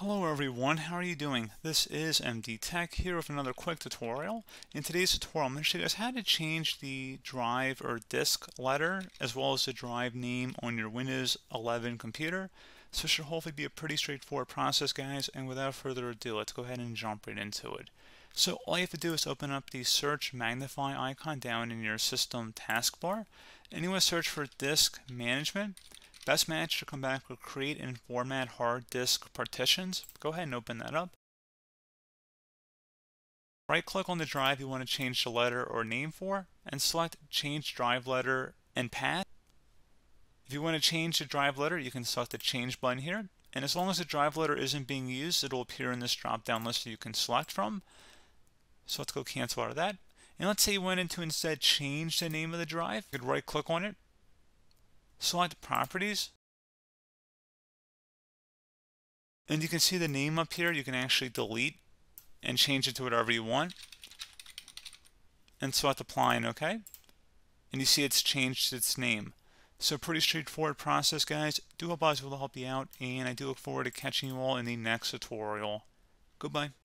Hello everyone, how are you doing? This is MD Tech here with another quick tutorial. In today's tutorial, I'm going to show you guys how to change the drive or disk letter as well as the drive name on your Windows 11 computer. So it should hopefully be a pretty straightforward process, guys, and without further ado, let's go ahead and jump right into it. So all you have to do is open up the search magnify icon down in your system taskbar, and you want to search for disk management. Best match should come back with create and format hard disk partitions. Go ahead and open that up. Right click on the drive you want to change the letter or name for and select change drive letter and path. If you want to change the drive letter, you can select the change button here. And as long as the drive letter isn't being used, it'll appear in this drop down list that you can select from. So let's go cancel out of that. And let's say you wanted to instead change the name of the drive. You could right click on it. Select properties, and you can see the name up here. You can actually delete and change it to whatever you want, and select apply and OK, and you see it's changed its name. So pretty straightforward process, guys. Do hope I was able to help you out, and I do look forward to catching you all in the next tutorial. Goodbye.